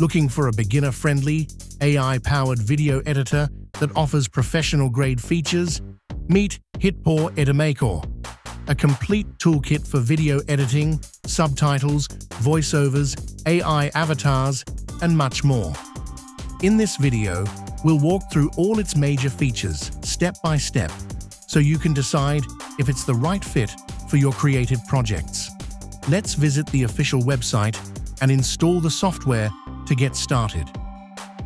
Looking for a beginner-friendly, AI-powered video editor that offers professional-grade features? Meet HitPaw Edimakor, a complete toolkit for video editing, subtitles, voiceovers, AI avatars, and much more. In this video, we'll walk through all its major features, step by step, so you can decide if it's the right fit for your creative projects. Let's visit the official website and install the software to get started.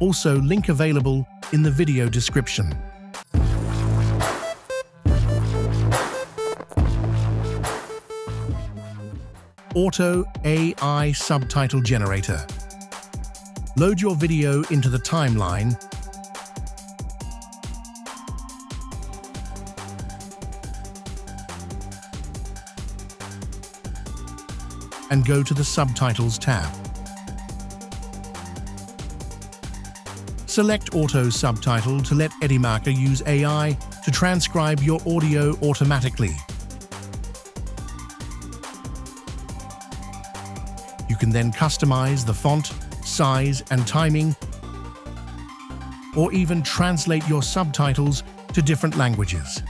Also, link available in the video description. Auto AI Subtitle Generator. Load your video into the timeline. And go to the Subtitles tab. Select Auto Subtitle to let Edimakor use AI to transcribe your audio automatically. You can then customize the font, size, and timing, or even translate your subtitles to different languages.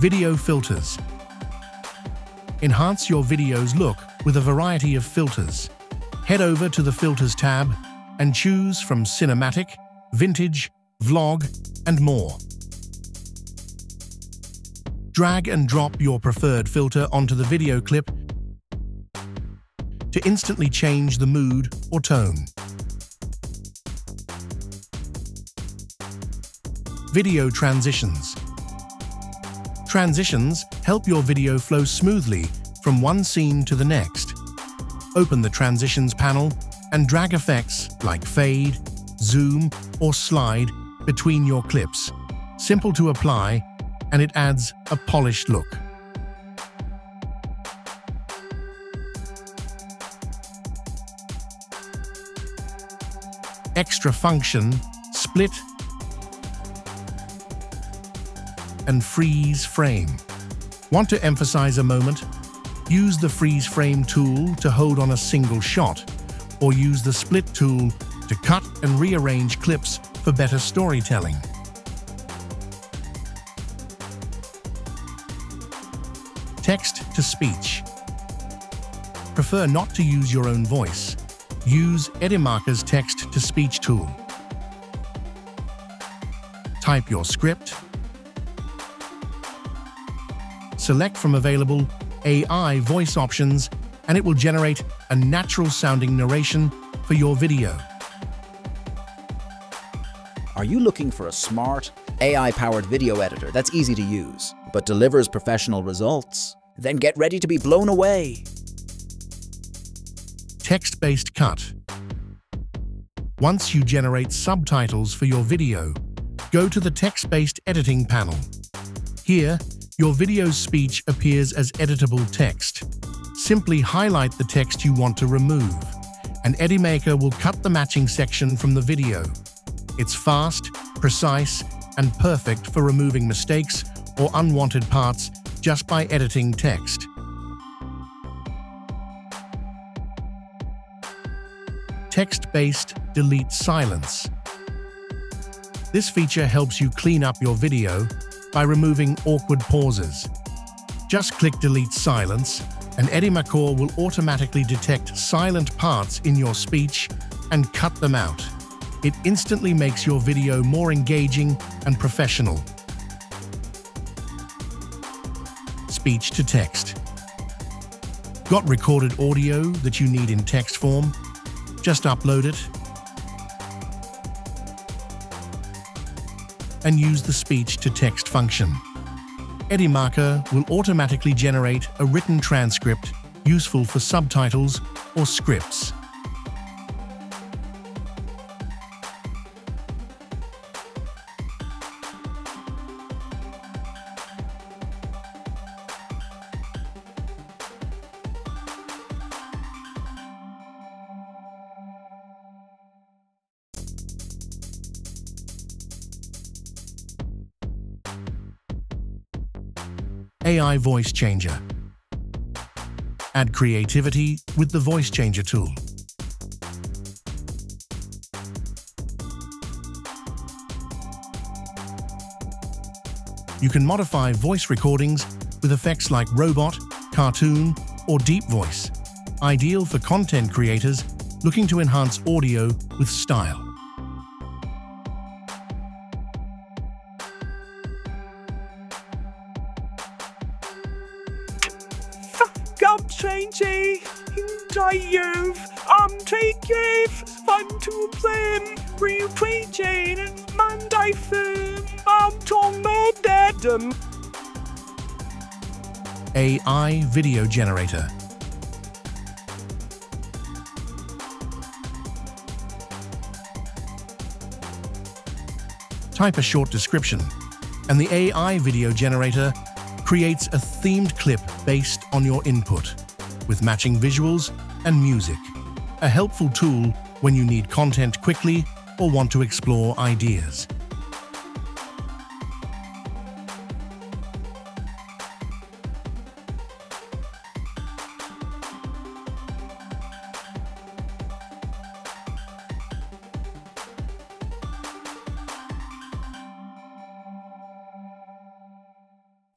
Video filters. Enhance your video's look with a variety of filters. Head over to the Filters tab and choose from Cinematic, Vintage, Vlog, and more. Drag and drop your preferred filter onto the video clip to instantly change the mood or tone. Video transitions. Transitions help your video flow smoothly from one scene to the next. Open the Transitions panel and drag effects like fade, zoom, or slide between your clips. Simple to apply, and it adds a polished look. Extra function, split, and freeze frame. Want to emphasize a moment? Use the freeze frame tool to hold on a single shot, or use the split tool to cut and rearrange clips for better storytelling. Text to speech. Prefer not to use your own voice. Use Edimakor's text to speech tool. Type your script. Select from available AI voice options, and it will generate a natural-sounding narration for your video. Are you looking for a smart, AI-powered video editor that's easy to use, but delivers professional results? Then get ready to be blown away! Text-based cut. Once you generate subtitles for your video, go to the text-based editing panel. Here, your video's speech appears as editable text. Simply highlight the text you want to remove, and Edimakor will cut the matching section from the video. It's fast, precise, and perfect for removing mistakes or unwanted parts just by editing text. Text-based delete silence. This feature helps you clean up your video by removing awkward pauses. Just click Delete Silence, and Edimakor will automatically detect silent parts in your speech and cut them out. It instantly makes your video more engaging and professional. Speech to text. Got recorded audio that you need in text form? Just upload it and use the speech-to-text function. Edimakor will automatically generate a written transcript useful for subtitles or scripts. AI Voice Changer. Add creativity with the Voice Changer tool. You can modify voice recordings with effects like robot, cartoon, or deep voice, ideal for content creators looking to enhance audio with style. Changing dive, taking fun to plan, repreaching and Monday film, tormented. AI Video Generator. Type a short description, and the AI Video Generator creates a themed clip based on your input, with matching visuals and music, a helpful tool when you need content quickly or want to explore ideas.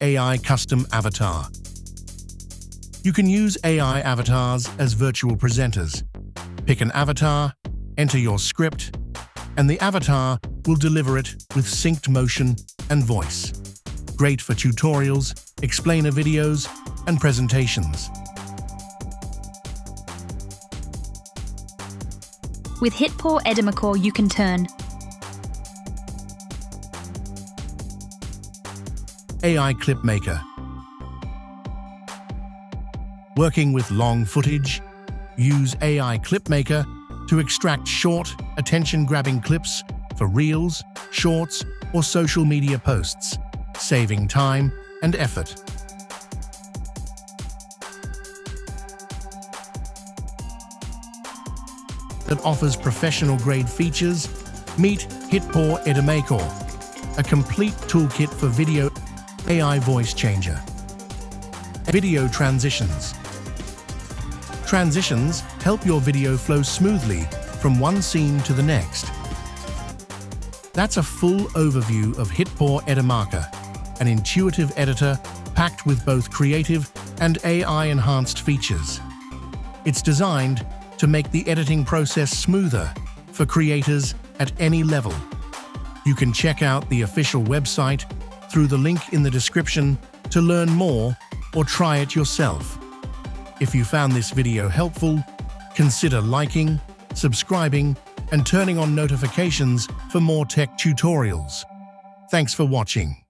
AI Custom Avatar. You can use AI avatars as virtual presenters. Pick an avatar, enter your script, and the avatar will deliver it with synced motion and voice. Great for tutorials, explainer videos, and presentations. With HitPaw Edimakor, you can turn AI Clip Maker. Working with long footage, use AI Clip Maker to extract short, attention-grabbing clips for reels, shorts, or social media posts, saving time and effort. That offers professional-grade features, meet HitPaw Edimakor, a complete toolkit for video AI voice changer. Video transitions. Transitions help your video flow smoothly from one scene to the next. That's a full overview of HitPaw Edimakor, an intuitive editor packed with both creative and AI-enhanced features. It's designed to make the editing process smoother for creators at any level. You can check out the official website through the link in the description to learn more or try it yourself. If you found this video helpful, consider liking, subscribing, and turning on notifications for more tech tutorials. Thanks for watching.